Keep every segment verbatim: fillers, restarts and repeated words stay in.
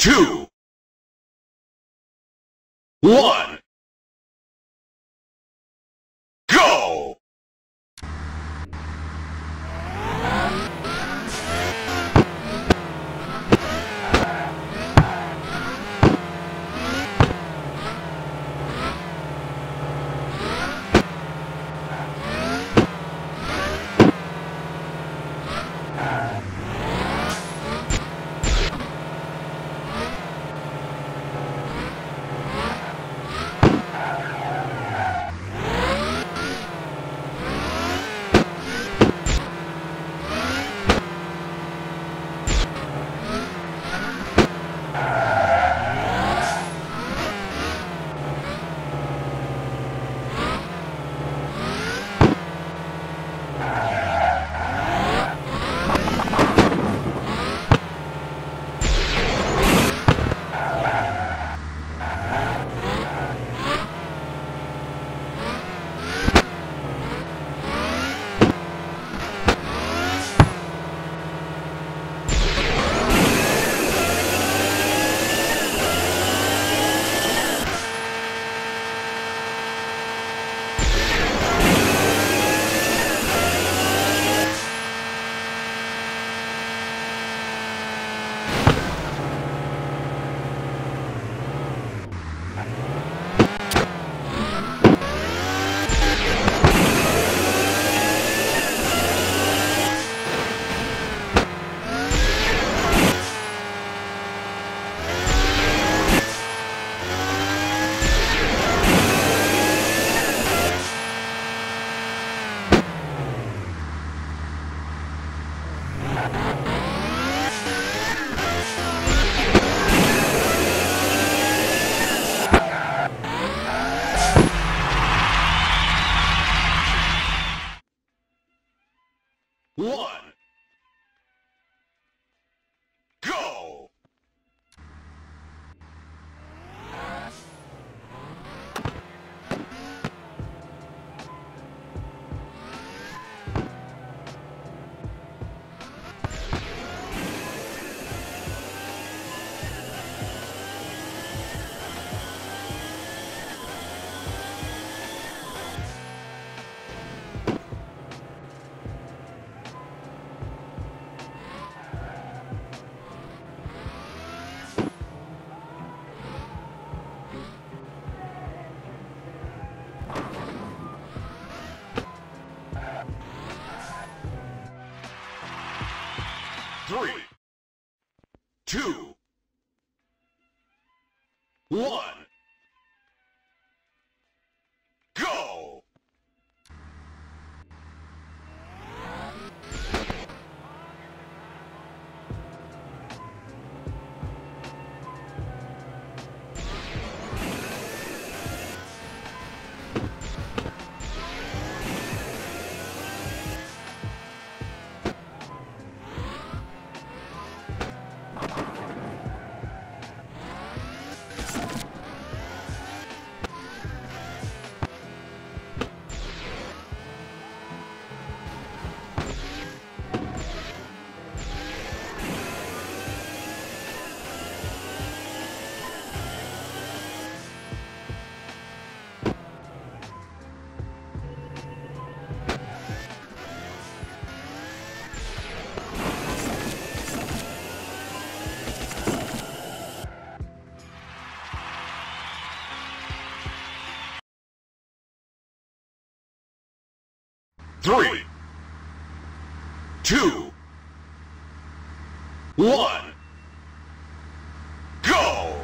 two, one, go! One, go! Three, two, one, go! Three, two, one, go!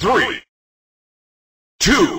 Three, two,